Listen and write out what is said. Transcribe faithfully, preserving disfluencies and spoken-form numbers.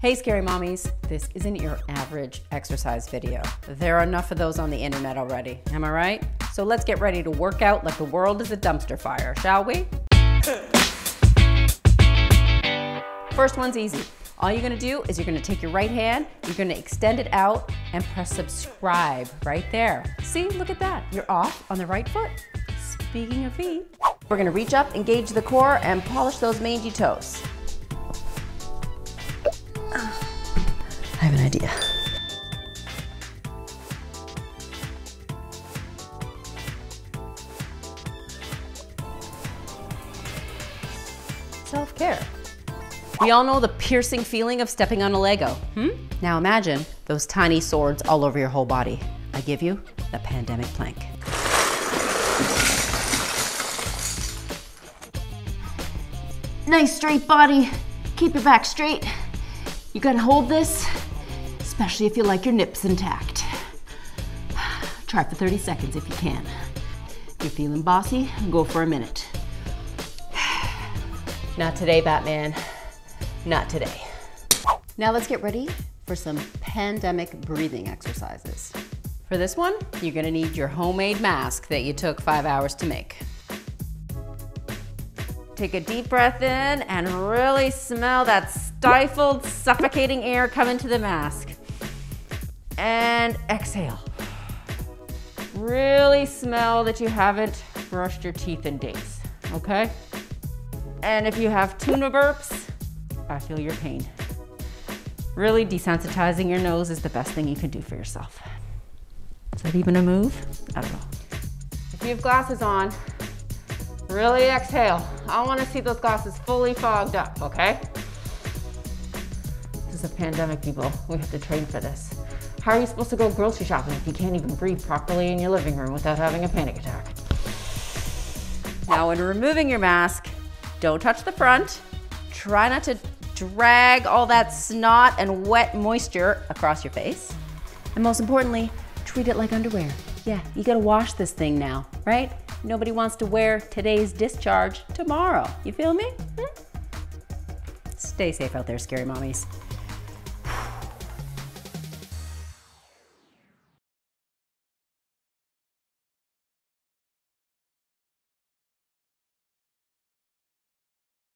Hey Scary Mommies, this isn't your average exercise video. There are enough of those on the internet already, am I right? So let's get ready to work out like the world is a dumpster fire, shall we? First one's easy. All you're gonna do is you're gonna take your right hand, you're gonna extend it out and press subscribe right there. See, look at that, you're off on the right foot. Speaking of feet, we're gonna reach up, engage the core and polish those mangy toes. I have an idea. Self-care. We all know the piercing feeling of stepping on a Lego, hmm? Now imagine those tiny swords all over your whole body. I give you the pandemic plank. Nice straight body. Keep your back straight. You gotta hold this, especially if you like your nips intact. Try for thirty seconds if you can. If you're feeling bossy, go for a minute. Not today, Batman. Not today. Now let's get ready for some pandemic breathing exercises. For this one, you're gonna need your homemade mask that you took five hours to make. Take a deep breath in and really smell that stifled, suffocating air come into the mask. And exhale. Really smell that you haven't brushed your teeth in days, okay? And if you have tuna burps, I feel your pain. Really desensitizing your nose is the best thing you can do for yourself. Is that even a move? I don't know. If you have glasses on, really exhale. I want to see those glasses fully fogged up, okay? This is a pandemic, people. We have to train for this. How are you supposed to go grocery shopping if you can't even breathe properly in your living room without having a panic attack? Now, when removing your mask, don't touch the front. Try not to drag all that snot and wet moisture across your face. And most importantly, treat it like underwear. Yeah, you gotta wash this thing now, right? Nobody wants to wear today's discharge tomorrow. You feel me? Hmm? Stay safe out there, Scary Mommies.